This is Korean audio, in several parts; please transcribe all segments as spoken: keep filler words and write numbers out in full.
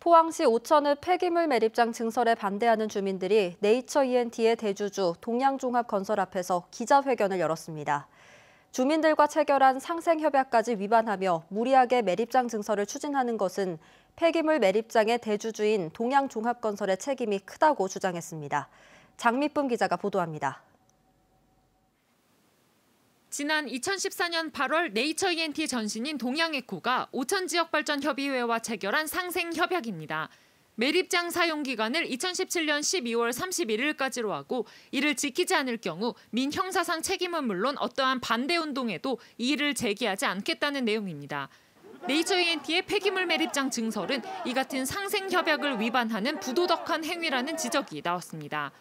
포항시 오천읍 폐기물 매립장 증설에 반대하는 주민들이 네이처이앤티의 대주주 동양종합건설 앞에서 기자회견을 열었습니다. 주민들과 체결한 상생협약까지 위반하며 무리하게 매립장 증설을 추진하는 것은 폐기물 매립장의 대주주인 동양종합건설의 책임이 크다고 주장했습니다. 장미쁨 기자가 보도합니다. 지난 이천십사 년 팔월 네이처이앤티 전신인 동양에코가 오천지역발전협의회와 체결한 상생협약입니다. 매립장 사용기간을 이천십칠 년 십이월 삼십일일까지로 하고 이를 지키지 않을 경우 민형사상 책임은 물론 어떠한 반대운동에도 이의를 제기하지 않겠다는 내용입니다. 네이처이앤티의 폐기물 매립장 증설은 이 같은 상생협약을 위반하는 부도덕한 행위라는 지적이 나왔습니다.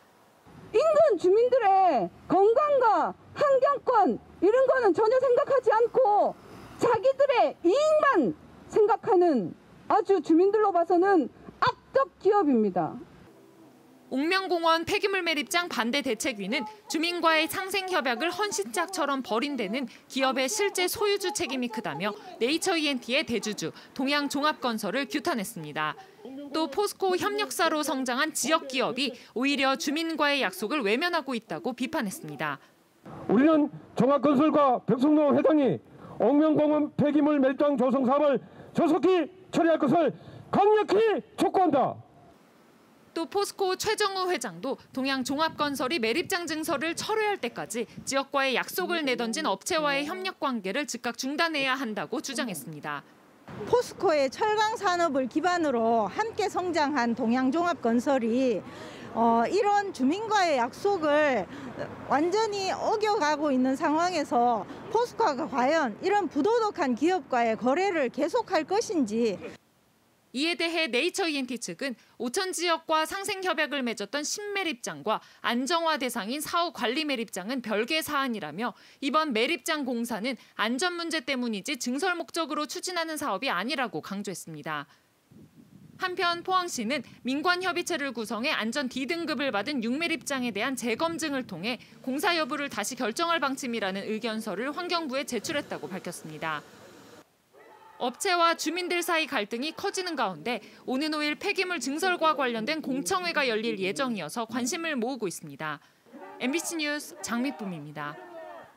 인근 주민들의 건강과 환경권 이런 거는 전혀 생각하지 않고 자기들의 이익만 생각하는 아주 주민들로 봐서는 악덕 기업입니다. 옥명공원 폐기물 매립장 반대 대책위는 주민과의 상생협약을 헌신짝처럼 버린 데는 기업의 실제 소유주 책임이 크다며 네이처이앤티의 대주주 동양종합건설을 규탄했습니다. 또 포스코 협력사로 성장한 지역기업이 오히려 주민과의 약속을 외면하고 있다고 비판했습니다. 우리는 종합건설과 백승노 회장이 옥명공원 폐기물 매립장 조성 사업을 조속히 처리할 것을 강력히 촉구한다. 또 포스코 최정우 회장도 동양종합건설이 매립장 증설을 철회할 때까지 지역과의 약속을 내던진 업체와의 협력관계를 즉각 중단해야 한다고 주장했습니다. 포스코의 철강산업을 기반으로 함께 성장한 동양종합건설이 어, 이런 주민과의 약속을 완전히 어겨가고 있는 상황에서 포스코가 과연 이런 부도덕한 기업과의 거래를 계속할 것인지. 이에 대해 네이처이앤티 측은 오천 지역과 상생협약을 맺었던 신매립장과 안정화 대상인 사후 관리 매립장은 별개 사안이라며 이번 매립장 공사는 안전 문제 때문이지 증설 목적으로 추진하는 사업이 아니라고 강조했습니다. 한편 포항시는 민관협의체를 구성해 안전 디 등급을 받은 육 매립장에 대한 재검증을 통해 공사 여부를 다시 결정할 방침이라는 의견서를 환경부에 제출했다고 밝혔습니다. 업체와 주민들 사이 갈등이 커지는 가운데 오는 오일 폐기물 증설과 관련된 공청회가 열릴 예정이어서 관심을 모으고 있습니다. 엠비씨 뉴스 장미쁨입니다.